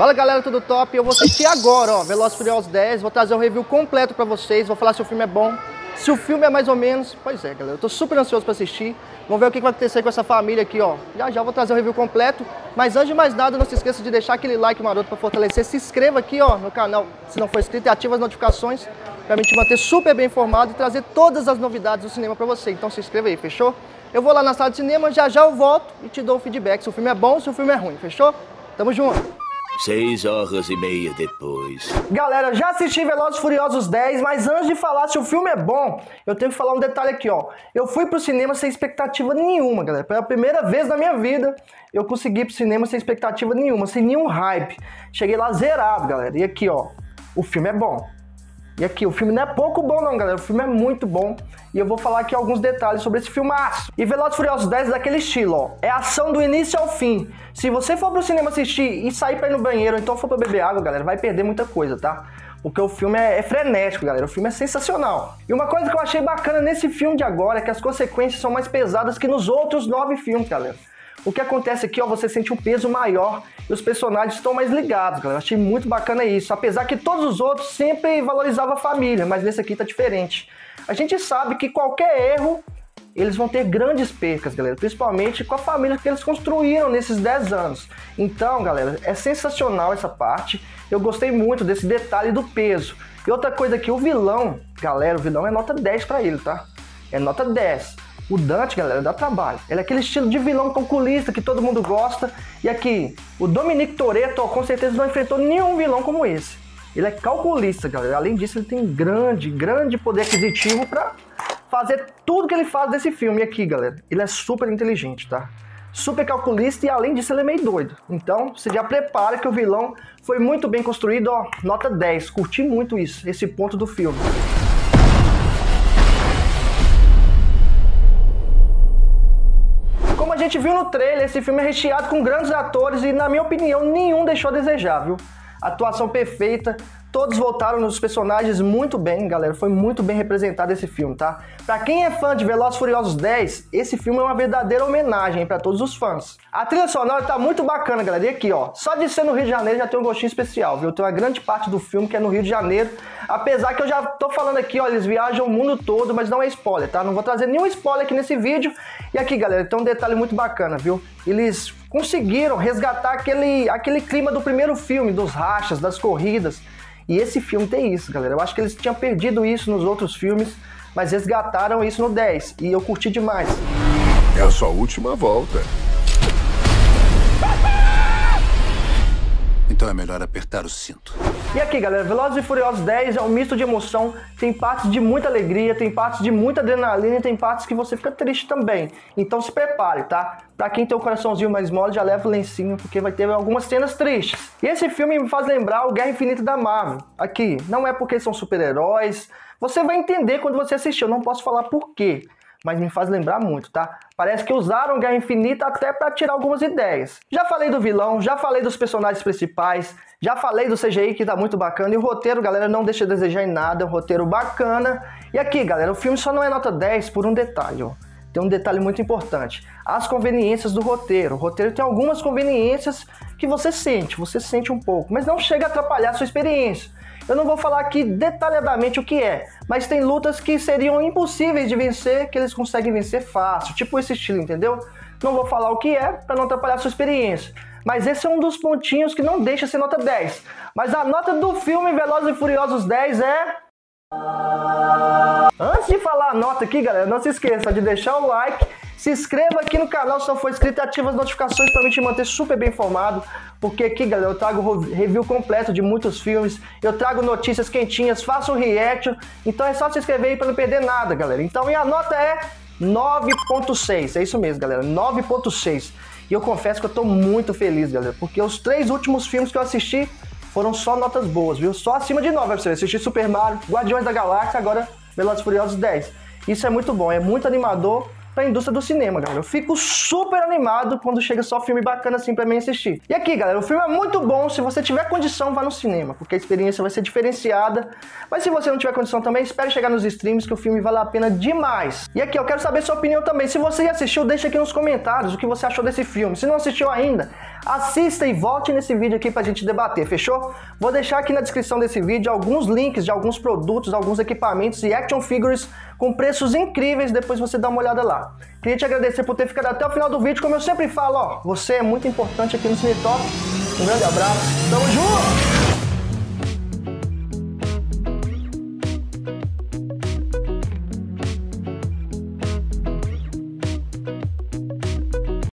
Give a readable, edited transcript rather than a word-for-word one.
Fala galera, tudo top? Eu vou assistir agora, ó, Velozes e Furiosos 10, vou trazer um review completo pra vocês, vou falar se o filme é bom, se o filme é mais ou menos. Pois é galera, eu tô super ansioso pra assistir, vamos ver o que vai acontecer com essa família aqui, ó. Já vou trazer o review completo, mas antes de mais nada, não se esqueça de deixar aquele like maroto pra fortalecer, se inscreva aqui, ó, no canal, se não for inscrito, e ativa as notificações pra me te manter super bem informado e trazer todas as novidades do cinema pra você, então se inscreva aí, fechou? Eu vou lá na sala de cinema, já eu volto e te dou o feedback se o filme é bom, se o filme é ruim, fechou? Tamo junto! 6h30 depois. Galera, já assisti Velozes e Furiosos 10, mas antes de falar se o filme é bom, eu tenho que falar um detalhe aqui, ó. Eu fui pro cinema sem expectativa nenhuma, galera. Pela primeira vez na minha vida, eu consegui ir pro cinema sem expectativa nenhuma, sem nenhum hype. Cheguei lá zerado, galera. E aqui, ó, o filme é bom. E aqui, o filme não é pouco bom não, galera, o filme é muito bom. E eu vou falar aqui alguns detalhes sobre esse filmaço. E Velozes e Furiosos 10 é daquele estilo, ó, é ação do início ao fim. Se você for pro cinema assistir e sair pra ir no banheiro, ou então for pra beber água, galera, vai perder muita coisa, tá? Porque o filme é frenético, galera, o filme é sensacional. E uma coisa que eu achei bacana nesse filme de agora é que as consequências são mais pesadas que nos outros 9 filmes, galera. O que acontece aqui, ó, você sente um peso maior e os personagens estão mais ligados, galera. Achei muito bacana isso, apesar que todos os outros sempre valorizavam a família, mas nesse aqui tá diferente. A gente sabe que qualquer erro, eles vão ter grandes percas, galera, principalmente com a família que eles construíram nesses 10 anos. Então, galera, é sensacional essa parte, eu gostei muito desse detalhe do peso. E outra coisa aqui, o vilão, galera, o vilão é nota 10 pra ele, tá? É nota 10. O Dante, galera, dá trabalho. Ele é aquele estilo de vilão calculista que todo mundo gosta. E aqui, o Dominique Toretto, ó, com certeza não enfrentou nenhum vilão como esse. Ele é calculista, galera. Além disso, ele tem grande poder aquisitivo pra fazer tudo que ele faz desse filme. E aqui, galera, ele é super inteligente, tá? Super calculista e, além disso, ele é meio doido. Então, você já prepara que o vilão foi muito bem construído, ó. Nota 10. Curti muito isso, esse ponto do filme. A gente viu no trailer, esse filme é recheado com grandes atores e, na minha opinião, nenhum deixou a desejar, viu? Atuação perfeita, todos voltaram nos personagens muito bem, galera, foi muito bem representado esse filme, tá? Pra quem é fã de Velozes e Furiosos 10, esse filme é uma verdadeira homenagem pra todos os fãs. A trilha sonora tá muito bacana, galera, e aqui, ó, só de ser no Rio de Janeiro já tem um gostinho especial, viu? Tem uma grande parte do filme que é no Rio de Janeiro, apesar que eu já tô falando aqui, ó, eles viajam o mundo todo, mas não é spoiler, tá? Não vou trazer nenhum spoiler aqui nesse vídeo. E aqui, galera, tem um detalhe muito bacana, viu? Eles conseguiram resgatar aquele clima do primeiro filme, dos rachas, das corridas. E esse filme tem isso, galera. Eu acho que eles tinham perdido isso nos outros filmes, mas resgataram isso no 10. E eu curti demais. É a sua última volta. Então é melhor apertar o cinto. E aqui, galera, Velozes e Furiosos 10 é um misto de emoção. Tem partes de muita alegria, tem partes de muita adrenalina e tem partes que você fica triste também. Então se prepare, tá? Pra quem tem o coraçãozinho mais mole, já leva o lencinho, porque vai ter algumas cenas tristes. E esse filme me faz lembrar o Guerra Infinita da Marvel. Aqui, não é porque são super-heróis. Você vai entender quando você assistir, eu não posso falar por quê. Mas me faz lembrar muito, tá? Parece que usaram Guerra Infinita até pra tirar algumas ideias. Já falei do vilão, já falei dos personagens principais, já falei do CGI que tá muito bacana, e o roteiro, galera, não deixa a desejar em nada, é um roteiro bacana. E aqui, galera, o filme só não é nota 10 por um detalhe, ó. Tem um detalhe muito importante, as conveniências do roteiro. O roteiro tem algumas conveniências que você sente um pouco, mas não chega a atrapalhar a sua experiência. Eu não vou falar aqui detalhadamente o que é, mas tem lutas que seriam impossíveis de vencer, que eles conseguem vencer fácil, tipo esse estilo, entendeu? Não vou falar o que é para não atrapalhar a sua experiência. Mas esse é um dos pontinhos que não deixa ser nota 10. Mas a nota do filme Velozes e Furiosos 10 é... Antes de falar a nota aqui, galera, não se esqueça de deixar o like, se inscreva aqui no canal se não for inscrito e ativa as notificações para me te manter super bem informado, porque aqui, galera, eu trago review completo de muitos filmes, eu trago notícias quentinhas, faço um react, então é só se inscrever aí para não perder nada, galera. Então, e a nota é 9.6, é isso mesmo, galera, 9.6. E eu confesso que eu tô muito feliz, galera, porque os 3 últimos filmes que eu assisti foram só notas boas, viu? Só acima de 9, eu assisti Super Mario, Guardiões da Galáxia, agora Velozes e Furiosos 10. Isso é muito bom, é muito animador. pra indústria do cinema, galera. Eu fico super animado quando chega só filme bacana assim pra mim assistir. E aqui, galera, o filme é muito bom. Se você tiver condição, vá no cinema, porque a experiência vai ser diferenciada. Mas se você não tiver condição também, espere chegar nos streams, que o filme vale a pena demais. E aqui, eu quero saber sua opinião também. Se você já assistiu, deixa aqui nos comentários o que você achou desse filme. Se não assistiu ainda, assista e volte nesse vídeo aqui pra gente debater, fechou? Vou deixar aqui na descrição desse vídeo alguns links de alguns produtos, alguns equipamentos e action figures com preços incríveis, depois você dá uma olhada lá. Queria te agradecer por ter ficado até o final do vídeo, como eu sempre falo, ó, você é muito importante aqui no Cine Top. Um grande abraço, tamo junto!